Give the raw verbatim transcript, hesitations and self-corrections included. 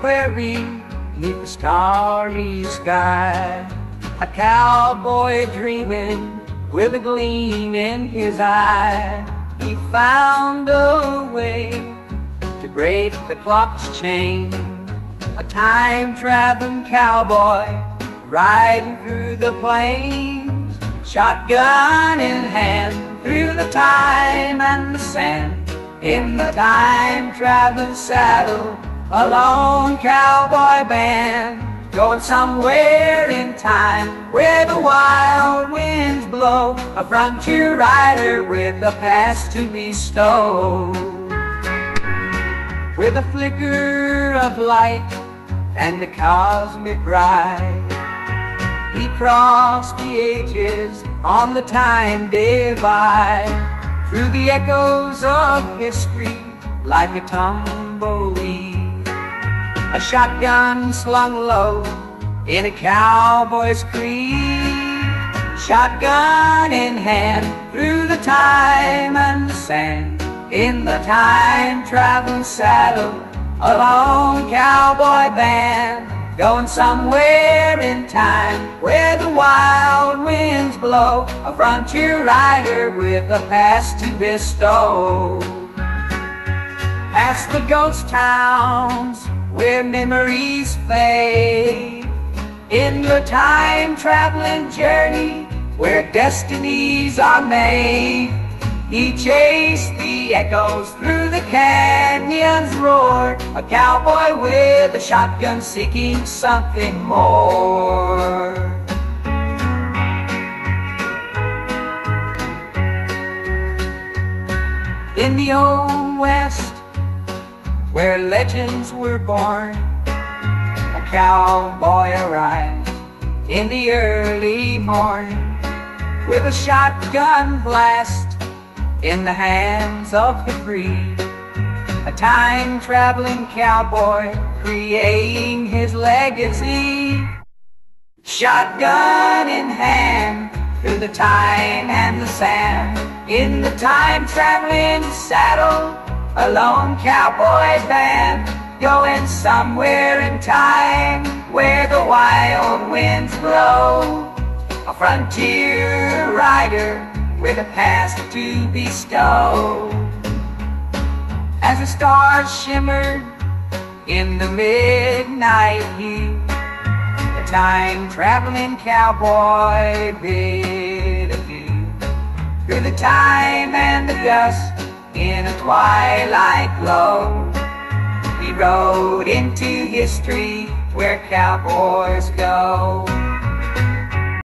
prairie, neath the starry sky, a cowboy dreaming with a gleam in his eye. He found a way to break the clock's chain, a time-traveling cowboy riding through the plains, shotgun in hand, through the time and the sand, in the time-traveling saddle, a lone cowboy band, going somewhere in time where the wild winds blow, a frontier rider with a past to be stowed. With a flicker of light and a cosmic ride, he crossed the ages on the time divide, through the echoes of history like a tumbleweed, a shotgun slung low in a cowboy's creed, shotgun in hand, through the time and the sand, in the time-traveling saddle, a lone cowboy band, going somewhere in time where the wild winds blow, a frontier rider with a past to bestow. Past the ghost towns where memories fade, in the time-traveling journey where destinies are made, he chased the echoes through the canyons roar, a cowboy with a shotgun seeking something more. In the old West, where legends were born, a cowboy arrived in the early morn, with a shotgun blast in the hands of the free, a time-traveling cowboy creating his legacy, shotgun in hand, through the time and the sand, in the time-traveling saddle, a lone cowboy band, going somewhere in time where the wild winds blow, a frontier rider with a past to bestow. As the stars shimmered in the midnight hue, the time-traveling cowboy bid adieu. Through the time and the dust, in a twilight glow, he rode into history where cowboys go.